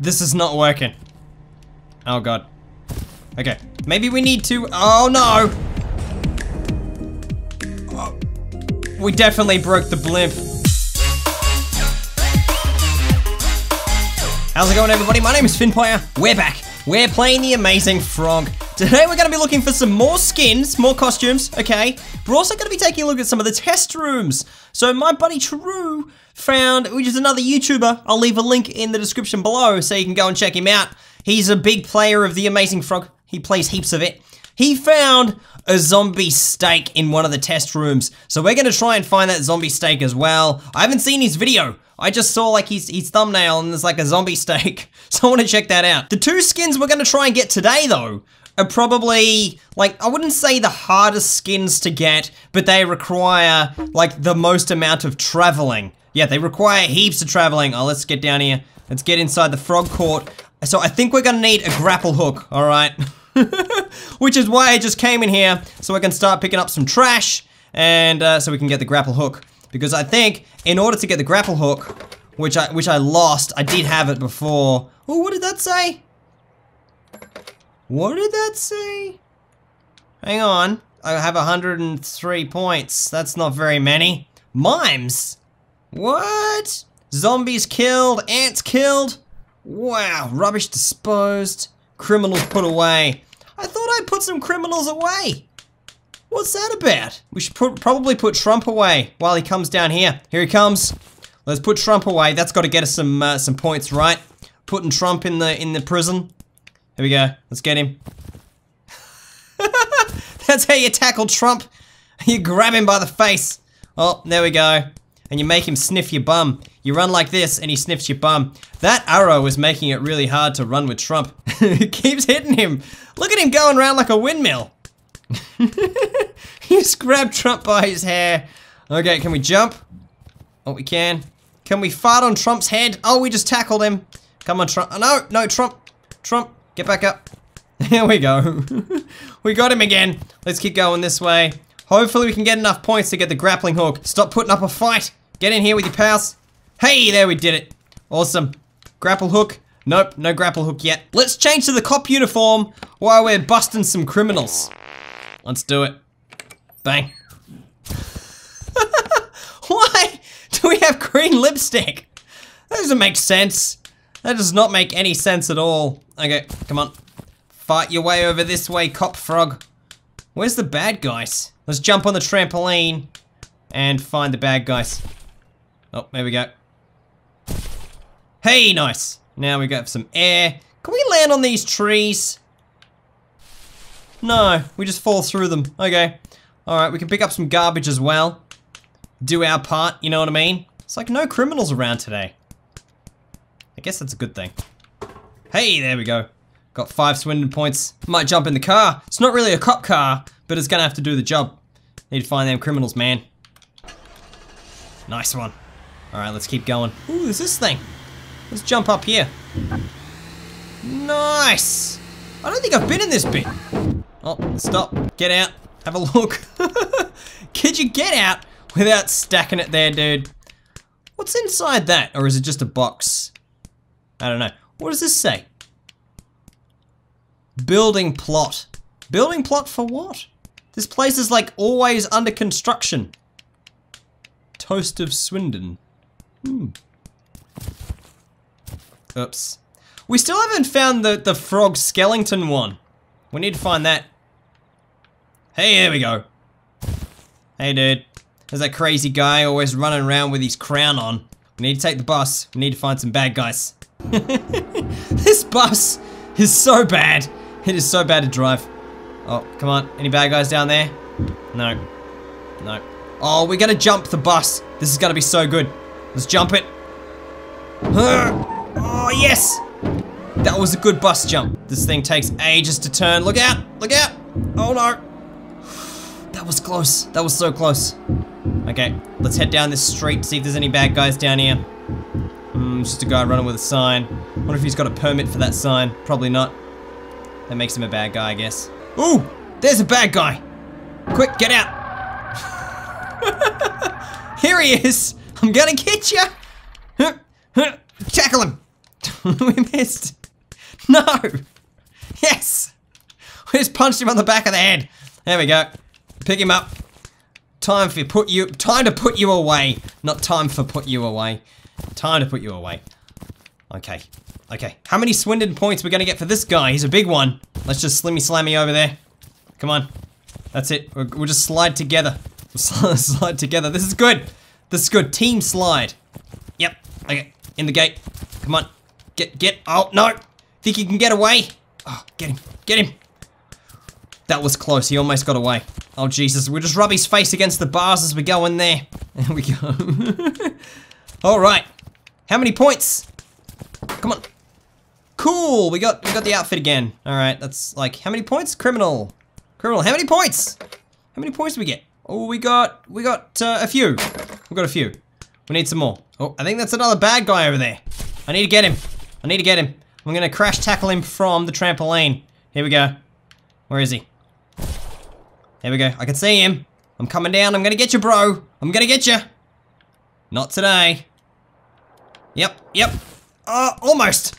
This is not working. Oh god. Okay, maybe we need to, oh no! Oh, we definitely broke the blimp. How's it going everybody? My name is Fynnpire. We're back. We're playing The Amazing Frog. Today we're gonna be looking for some more skins, more costumes, okay? We're also gonna be taking a look at some of the test rooms. So my buddy Cheru found, which is another YouTuber, I'll leave a link in the description below so you can go and check him out. He's a big player of The Amazing Frog. He plays heaps of it. He found a zombie steak in one of the test rooms. So we're gonna try and find that zombie steak as well. I haven't seen his video. I just saw like his thumbnail and there's like a zombie steak. So I wanna check that out. The two skins we're gonna try and get today though are probably, like, I wouldn't say the hardest skins to get, but they require like the most amount of traveling. Yeah, they require heaps of traveling. Oh, let's get down here. Let's get inside the frog court. So I think we're gonna need a grapple hook, all right? Which is why I just came in here, so I can start picking up some trash, and so we can get the grapple hook. Because I think, in order to get the grapple hook, which I lost, I did have it before. Oh, what did that say? What did that say? Hang on, I have 103 points. That's not very many. Mimes? What? Zombies killed, ants killed. Wow, rubbish disposed, criminals put away. I thought I put some criminals away. What's that about? We should probably put Trump away while he comes down here. Here he comes. Let's put Trump away. That's got to get us some points, right? Putting Trump in the prison. Here we go. Let's get him. That's how you tackle Trump. You grab him by the face. Oh, there we go. And you make him sniff your bum. You run like this and he sniffs your bum. That arrow is making it really hard to run with Trump. It keeps hitting him. Look at him going around like a windmill. He just grabbed Trump by his hair. Okay, can we jump? Oh, we can. Can we fart on Trump's head? Oh, we just tackled him. Come on, Trump. Oh, no, no, Trump. Trump, get back up. There we go. We got him again. Let's keep going this way. Hopefully we can get enough points to get the grappling hook. Stop putting up a fight. Get in here with your pals. Hey, there we did it. Awesome. Grapple hook. Nope, no grapple hook yet. Let's change to the cop uniform while we're busting some criminals. Let's do it. Bang. Why do we have green lipstick? That doesn't make sense. That does not make any sense at all. Okay, come on. Fight your way over this way, cop frog. Where's the bad guys? Let's jump on the trampoline and find the bad guys. Oh, there we go. Hey, nice. Now we got some air. Can we land on these trees? No, we just fall through them. Okay. All right, we can pick up some garbage as well. Do our part, you know what I mean? It's like no criminals around today. I guess that's a good thing. Hey, there we go. Got 5 Swindon points. Might jump in the car. It's not really a cop car, but it's gonna have to do the job. Need to find them criminals, man. Nice one. All right, let's keep going. Ooh, there's this thing. Let's jump up here. Nice. I don't think I've been in this bit. Oh, stop. Get out. Have a look. Could you get out without stacking it there, dude? What's inside that? Or is it just a box? I don't know. What does this say? Building plot. Building plot for what? This place is like always under construction. Toast of Swindon. Hmm. Oops. We still haven't found the frog skeleton one. We need to find that. Hey, there we go. Hey, dude. There's that crazy guy always running around with his crown on. We need to take the bus. We need to find some bad guys. This bus is so bad. It is so bad to drive. Oh, come on. Any bad guys down there? No. No. Oh, we're gonna jump the bus. This is gonna be so good. Let's jump it. Oh, yes! That was a good bus jump. This thing takes ages to turn. Look out! Look out! Oh, no. That was close. That was so close. Okay, let's head down this street, see if there's any bad guys down here. Just a guy running with a sign. Wonder if he's got a permit for that sign. Probably not. That makes him a bad guy, I guess. Ooh! There's a bad guy! Quick, get out! Here he is! I'm gonna get ya! Tackle him! We missed. No. Yes. We just punched him on the back of the head. There we go. Pick him up. Time to put you away. Not time for put you away. Time to put you away. Okay. Okay. How many Swindon points we're gonna get for this guy? He's a big one. Let's just slimmy slammy over there. Come on. That's it. We'll just slide together. We'll slide together. This is good. This is good. Team slide. Yep. Okay. In the gate. Come on. Get. Oh, no. Think you can get away? Oh, get him. Get him. That was close. He almost got away. Oh, Jesus. We'll just rub his face against the bars as we go in there. There we go. All right. How many points? Come on. Cool. We got the outfit again. All right. That's like, how many points? Criminal. Criminal. How many points? How many points do we get? Oh, we got a few. We got a few. We need some more. Oh, I think that's another bad guy over there. I need to get him. I need to get him. I'm going to crash tackle him from the trampoline. Here we go. Where is he? There we go. I can see him. I'm coming down. I'm going to get you, bro. I'm going to get you. Not today. Yep. Yep. Almost.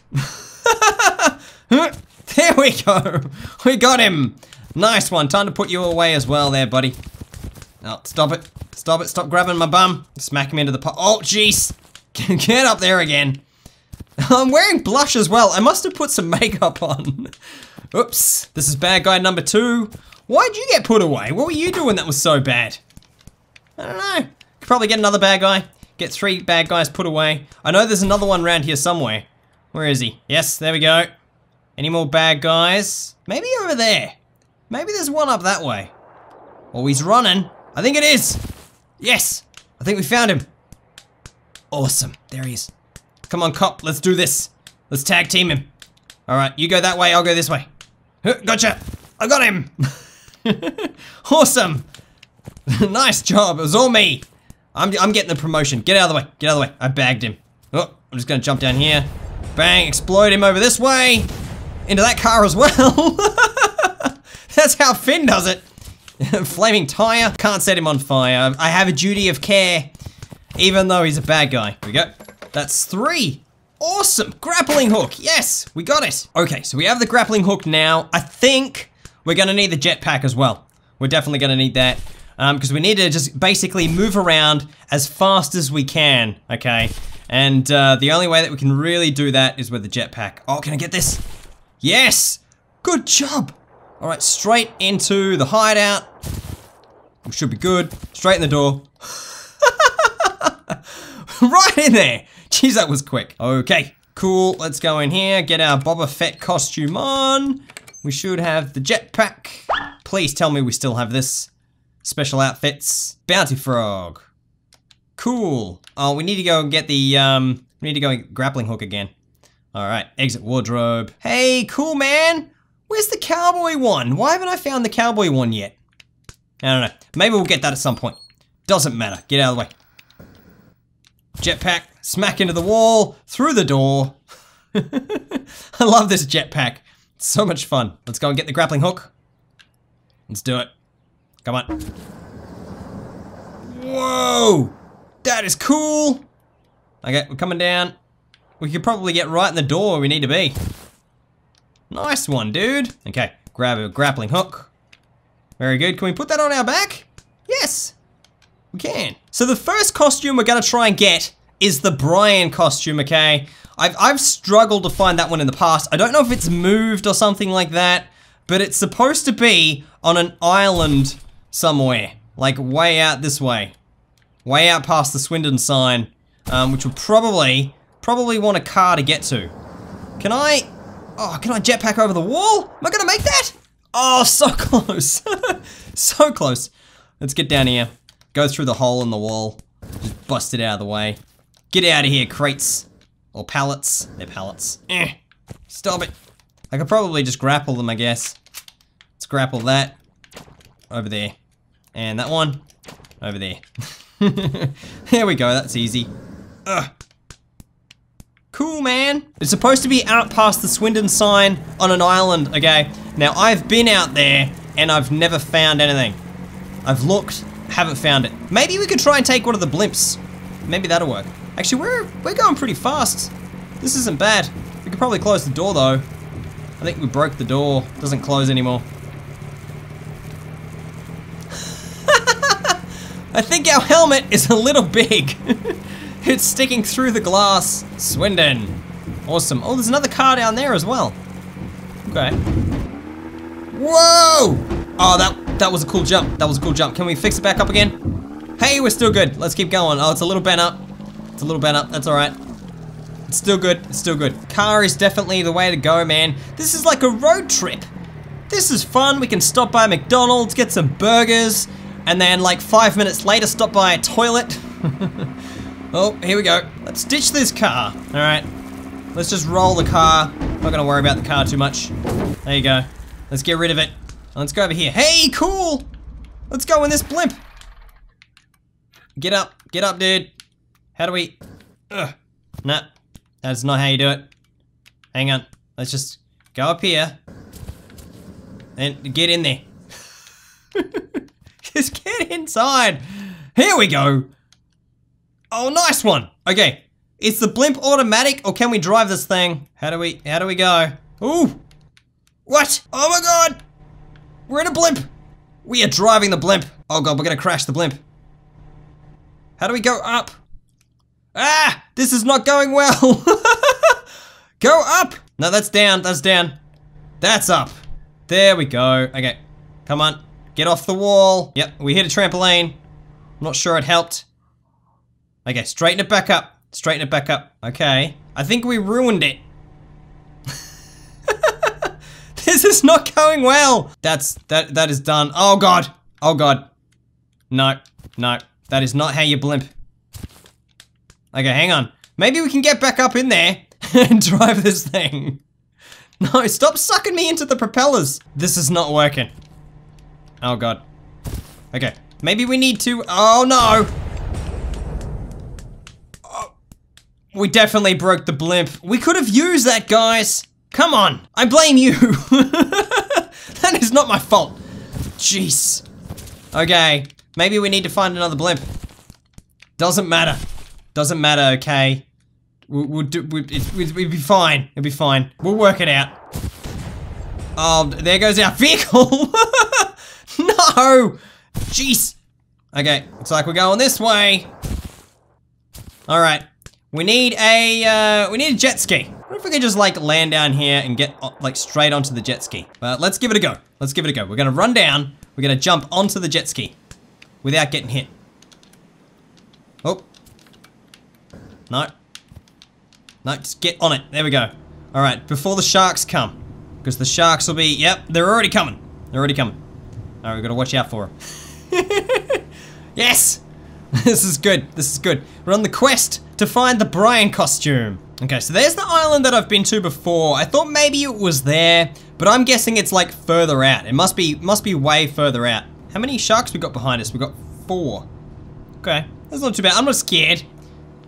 There we go. We got him. Nice one. Time to put you away as well there, buddy. Oh, stop it. Stop it. Stop grabbing my bum. Smack him into the pot. Oh, jeez. Get up there again. I'm wearing blush as well. I must have put some makeup on. Oops. This is bad guy number two. Why'd you get put away? What were you doing that was so bad? I don't know. Could probably get another bad guy. Get three bad guys put away. I know there's another one around here somewhere. Where is he? Yes, there we go. Any more bad guys? Maybe over there. Maybe there's one up that way. Oh, he's running. I think it is. Yes. I think we found him. Awesome. There he is. Come on, cop. Let's do this. Let's tag team him. All right. You go that way. I'll go this way. Gotcha. I got him. Awesome. Nice job. It was all me. I'm getting the promotion. Get out of the way. Get out of the way. I bagged him. Oh, I'm just going to jump down here. Bang. Explode him over this way. Into that car as well. That's how Finn does it. Flaming tire. Can't set him on fire. I have a duty of care. Even though he's a bad guy. Here we go. That's three. Awesome. Grappling hook. Yes, we got it. Okay, so we have the grappling hook now. I think we're going to need the jetpack as well. We're definitely going to need that. Because we need to just basically move around as fast as we can. Okay. And the only way that we can really do that is with the jetpack. Oh, can I get this? Yes. Good job. All right, straight into the hideout. We should be good. Straight in the door. Right in there. Jeez, that was quick. Okay, cool. Let's go in here. Get our Boba Fett costume on. We should have the jetpack. Please tell me we still have this. Special outfits. Bounty frog. Cool. Oh, we need to go and get the, we need to go and get grappling hook again. All right, exit wardrobe. Hey, cool, man. Where's the cowboy one? Why haven't I found the cowboy one yet? I don't know. Maybe we'll get that at some point. Doesn't matter. Get out of the way. Jetpack, smack into the wall, through the door. I love this jetpack. It's so much fun. Let's go and get the grappling hook. Let's do it. Come on. Whoa! That is cool! Okay, we're coming down. We could probably get right in the door where we need to be. Nice one, dude. Okay, grab a grappling hook. Very good. Can we put that on our back? Yes. We can. So the first costume we're going to try and get is the Brian costume, okay? I've struggled to find that one in the past. I don't know if it's moved or something like that, but it's supposed to be on an island somewhere, like way out this way, way out past the Swindon sign, which we'll probably want a car to get to. Can I, oh, can I jetpack over the wall? Am I going to make that? Oh, so close. So close. Let's get down here. Go through the hole in the wall. Just bust it out of the way. Get out of here, crates. Or pallets. They're pallets. Stop it. I could probably just grapple them, I guess. Let's grapple that. Over there. And that one. Over there. There we go. That's easy. Ugh. Cool, man. It's supposed to be out past the Swindon sign on an island, okay? Now, I've been out there, and I've never found anything. I've looked. Haven't found it. Maybe we could try and take one of the blimps. Maybe that'll work. Actually, we're going pretty fast. This isn't bad. could probably close the door though. I think we broke the door. It doesn't close anymore. I think our helmet is a little big. It's sticking through the glass. Swindon. Awesome. Oh, there's another car down there as well. Okay. Whoa! Oh, that was a cool jump. That was a cool jump. Can we fix it back up again? Hey, we're still good. Let's keep going. Oh, it's a little bent up. It's a little bent up. That's all right. It's still good. It's still good. Car is definitely the way to go, man. This is like a road trip. This is fun. We can stop by McDonald's, get some burgers, and then like 5 minutes later, stop by a toilet. Oh, here we go. Let's ditch this car. All right. Let's just roll the car. Not gonna worry about the car too much. There you go. Let's get rid of it. Let's go over here. Hey, cool. Let's go in this blimp. Get up, dude. How do we? Ugh. Nah, that's not how you do it. Hang on. Let's just go up here and get in there. Just get inside. Here we go. Oh, nice one. Okay. Is the blimp automatic or can we drive this thing? How do we go? Ooh. What? Oh my God. We're in a blimp. We are driving the blimp. Oh God, we're gonna crash the blimp. How do we go up? Ah, this is not going well. Go up. No, that's down, that's down. That's up. There we go. Okay, come on. Get off the wall. Yep, we hit a trampoline. I'm not sure it helped. Okay, straighten it back up. Straighten it back up. Okay. I think we ruined it. This is not going well. That is done. Oh God. Oh God. No, no. That is not how you blimp. Okay, hang on. Maybe we can get back up in there and drive this thing. No, stop sucking me into the propellers. This is not working. Oh God. Okay. Maybe we need to, oh no. We definitely broke the blimp. We could have used that, guys. Come on. I blame you. That is not my fault. Jeez. Okay. Maybe we need to find another blimp. Doesn't matter. Doesn't matter, okay. We'll be fine. It'll be fine. We'll work it out. Oh, there goes our vehicle. No. Jeez. Okay. Looks like we're going this way. All right. We need a jet ski. What if we could just like land down here and get like straight onto the jet ski? But let's give it a go. Let's give it a go. We're gonna run down. We're gonna jump onto the jet ski without getting hit. Oh. No. No, just get on it. There we go. All right, before the sharks come. Because the sharks will be, yep, they're already coming. They're already coming. All right, we gotta watch out for them. Yes. This is good. This is good. We're on the quest to find the Brian costume. Okay, so there's the island that I've been to before. I thought maybe it was there, but I'm guessing it's like further out. It must be way further out. How many sharks we got behind us? We got 4. Okay, that's not too bad. I'm not scared.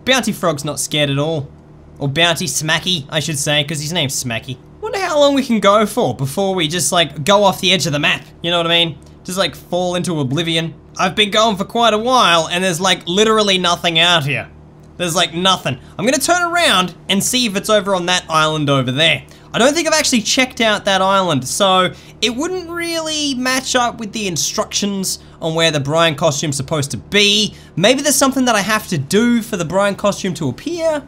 Bounty Frog's not scared at all. Or Bounty Smacky, I should say, because his name's Smacky. Wonder how long we can go for before we just like go off the edge of the map. You know what I mean? Just like fall into oblivion. I've been going for quite a while and there's like literally nothing out here. There's like nothing. I'm gonna turn around and see if it's over on that island over there. I don't think I've actually checked out that island, so it wouldn't really match up with the instructions on where the Brian costume's supposed to be. Maybe there's something that I have to do for the Brian costume to appear.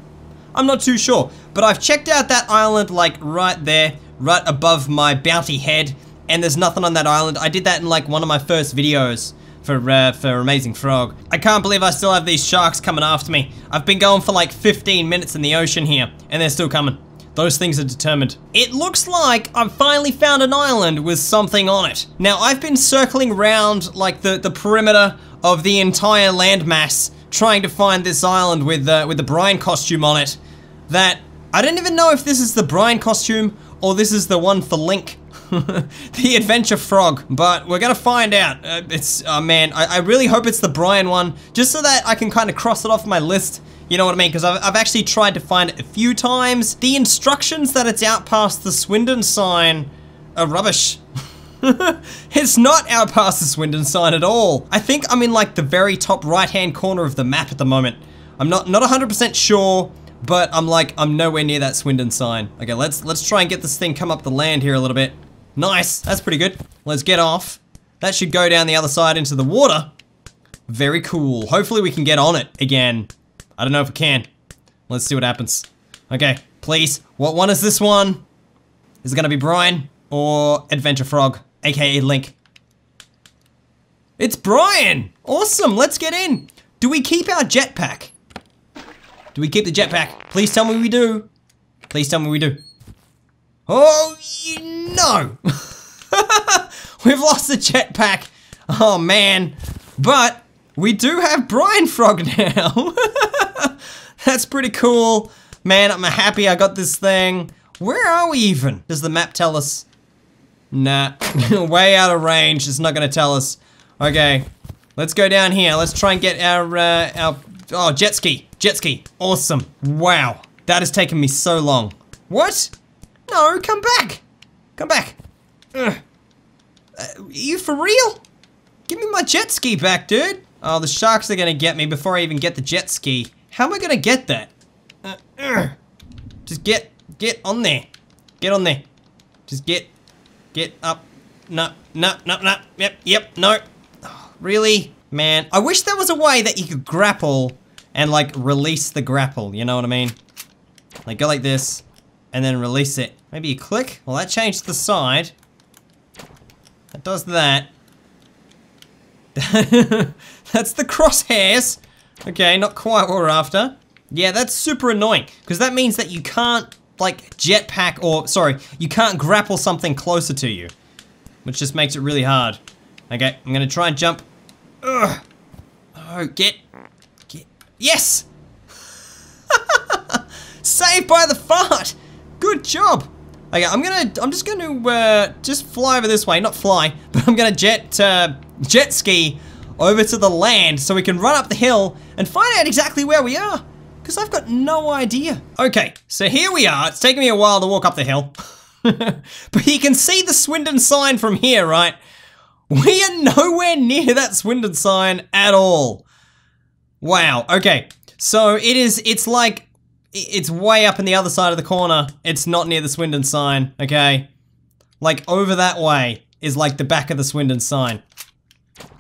I'm not too sure, but I've checked out that island like right there, right above my bounty head, and there's nothing on that island. I did that in like one of my first videos. For Amazing Frog. I can't believe I still have these sharks coming after me. I've been going for like 15 minutes in the ocean here, and they're still coming. Those things are determined. It looks like I've finally found an island with something on it. Now, I've been circling around like the perimeter of the entire landmass, trying to find this island with the Brian costume on it. That, I don't even know if this is the Brian costume, or this is the one for Link. The Adventure Frog, but we're gonna find out. I really hope it's the Brian one, just so that I can kind of cross it off my list, you know what I mean? Because I've actually tried to find it a few times. The instructions that it's out past the Swindon sign are rubbish. It's not out past the Swindon sign at all. I think I'm in like the very top right-hand corner of the map at the moment. I'm not 100% sure But I'm like, I'm nowhere near that Swindon sign. Okay, let's try and get this thing come up the land here a little bit. Nice, that's pretty good. Let's get off. That should go down the other side into the water. Very cool. Hopefully we can get on it again. I don't know if we can. Let's see what happens. Okay, please. What one is this one? Is it gonna be Brian or Adventure Frog, aka Link? It's Brian! Awesome, let's get in. Do we keep our jetpack? Do we keep the jetpack? Please tell me we do. Please tell me we do. Oh, you know. We've lost the jetpack. Oh, man. But we do have Brian Frog now. That's pretty cool. Man, I'm happy I got this thing. Where are we even? Does the map tell us? Nah, way out of range. It's not going to tell us. Okay, let's go down here. Let's try and get our jet ski. Jet ski. Awesome. Wow. That has taken me so long. What? No, come back. Come back. Are you for real? Give me my jet ski back, dude. Oh, the sharks are going to get me before I even get the jet ski. How am I going to get that? Just get on there. Get on there. Just get up. No, no, no, no. Yep, yep, no. Oh, really? Man, I wish there was a way that you could grapple and like release the grapple, you know what I mean? Like go like this and then release it. Maybe you click. Well, that changed the side. That does that. That's the crosshairs. Okay, not quite what we're after. Yeah, that's super annoying because that means that you can't like jetpack or, sorry, you can't grapple something closer to you, which just makes it really hard. Okay, I'm gonna try and jump. Ugh. Oh, get. Yes! Saved by the fart! Good job! Okay, I'm just gonna fly over this way, not fly, but I'm gonna jet ski over to the land so we can run up the hill and find out exactly where we are, because I've got no idea. Okay, so here we are. It's taken me a while to walk up the hill. But you can see the Swindon sign from here, right? We are nowhere near that Swindon sign at all. Wow, okay. So it's way up in the other side of the corner. It's not near the Swindon sign, okay? Like over that way is like the back of the Swindon sign.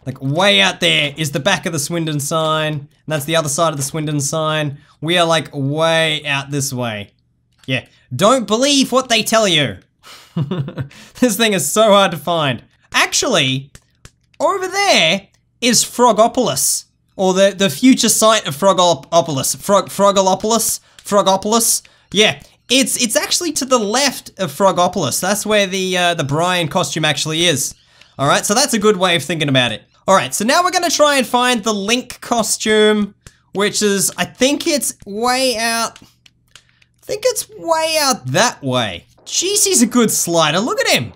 Like way out there is the back of the Swindon sign. And that's the other side of the Swindon sign. We are like way out this way. Yeah, don't believe what they tell you. This thing is so hard to find. Actually, over there is Frogopolis, or the future site of Frogopolis. Frogopolis. Yeah, it's actually to the left of Frogopolis. That's where the Brian costume actually is. All right, so that's a good way of thinking about it. All right, so now we're gonna try and find the Link costume, which is, I think it's way out. I think it's way out that way. Jeez, he's a good slider. Look at him.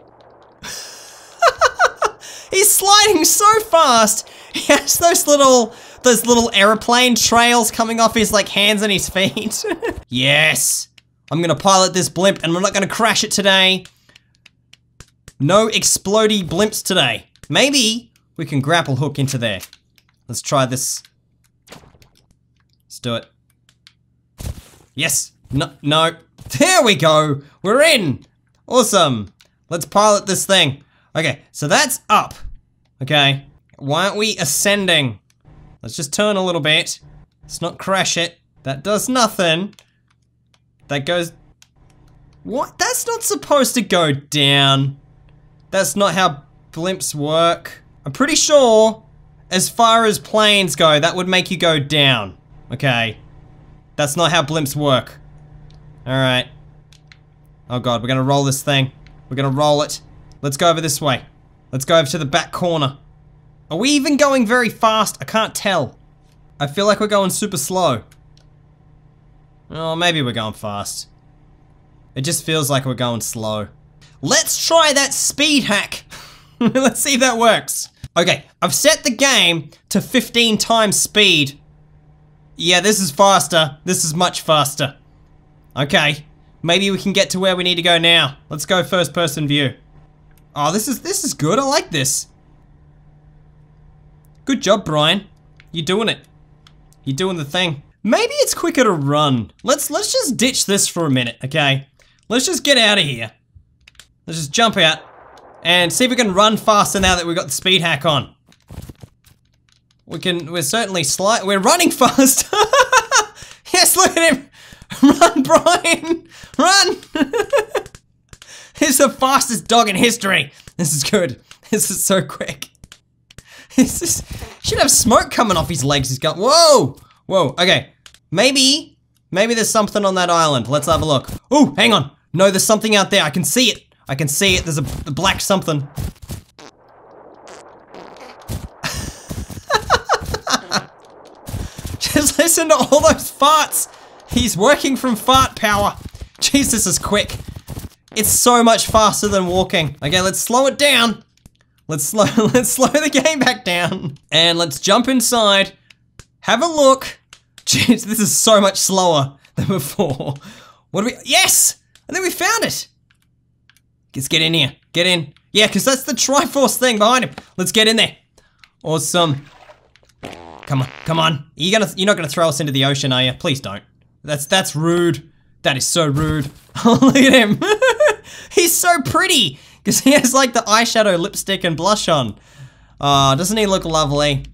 He's sliding so fast. He has those little airplane trails coming off his like hands and his feet. Yes. I'm gonna pilot this blimp and we're not gonna crash it today. No explodey blimps today. Maybe we can grapple hook into there. Let's try this. Let's do it. Yes. No, no. There we go. We're in. Awesome. Let's pilot this thing. Okay, so that's up. Okay. Why aren't we ascending? Let's just turn a little bit. Let's not crash it. That does nothing. That goes... What? That's not supposed to go down. That's not how blimps work. I'm pretty sure, as far as planes go, that would make you go down. Okay. That's not how blimps work. All right. Oh God, we're gonna roll this thing. We're gonna roll it. Let's go over this way. Let's go over to the back corner. Are we even going very fast? I can't tell. I feel like we're going super slow. Oh, maybe we're going fast. It just feels like we're going slow. Let's try that speed hack. Let's see if that works. Okay, I've set the game to 15 times speed. Yeah, this is faster. This is much faster. Okay, maybe we can get to where we need to go now. Let's go first person view. Oh, this is good, I like this. Good job, Brian. You're doing it. You're doing the thing. Maybe it's quicker to run. Let's just ditch this for a minute, okay? Let's just get out of here. Let's just jump out and see if we can run faster now that we've got the speed hack on. We can, we're running fast. Yes, look at him. Run, Brian, run. He's the fastest dog in history. This is good. This is so quick. This is, should have smoke coming off his legs. He's got, whoa, whoa, okay. Maybe there's something on that island. Let's have a look. Oh, hang on. No, there's something out there. I can see it. I can see it. There's a black something. Just listen to all those farts. He's working from fart power. Jeez, this is quick. It's so much faster than walking. Okay, let's slow it down. Let's slow the game back down. And let's jump inside. Have a look. Jeez, this is so much slower than before. What do we, yes! I think we found it. Let's get in here. Get in. Yeah, because that's the Triforce thing behind him. Let's get in there. Awesome. Come on, come on. You're not gonna throw us into the ocean, are you? Please don't. That's rude. That is so rude. Oh, look at him. He's so pretty because he has like the eyeshadow, lipstick, and blush on. Oh, doesn't he look lovely?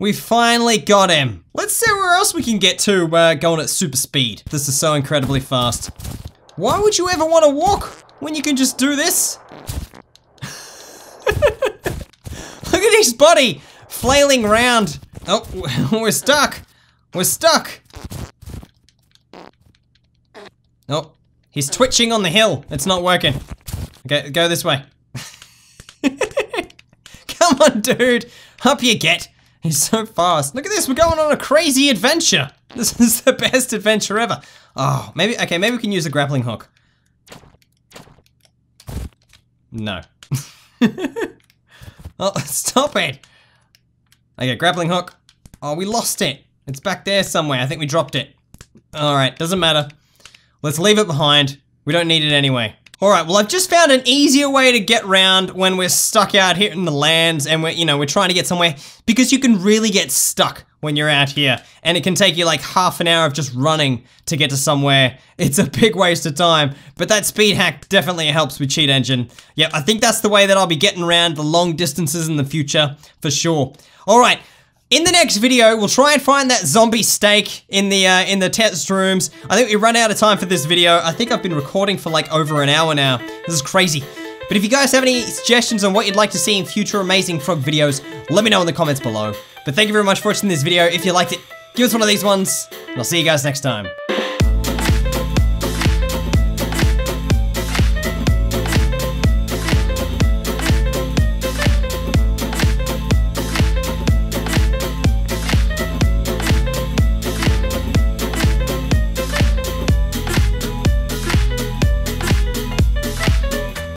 We finally got him. Let's see where else we can get to going at super speed. This is so incredibly fast. Why would you ever want to walk when you can just do this? Look at his body flailing round. Oh, we're stuck. We're stuck. Oh, he's twitching on the hill. It's not working. Okay, go this way. Come on, dude. Up you get. He's so fast. Look at this, we're going on a crazy adventure. This is the best adventure ever. Oh, maybe, okay, maybe we can use a grappling hook. No. Oh, stop it. Okay, grappling hook. Oh, we lost it. It's back there somewhere. I think we dropped it. All right, doesn't matter. Let's leave it behind. We don't need it anyway. All right, well, I've just found an easier way to get round when we're stuck out here in the lands and we're, you know, we're trying to get somewhere, because you can really get stuck when you're out here and it can take you like half an hour of just running to get to somewhere. It's a big waste of time, but that speed hack definitely helps with Cheat Engine. Yeah, I think that's the way that I'll be getting around the long distances in the future for sure. All right. In the next video, we'll try and find that zombie steak in the test rooms. I think we run out of time for this video. I think I've been recording for like over an hour now. This is crazy. But if you guys have any suggestions on what you'd like to see in future Amazing Frog videos, let me know in the comments below. But thank you very much for watching this video. If you liked it, give us one of these ones, and I'll see you guys next time.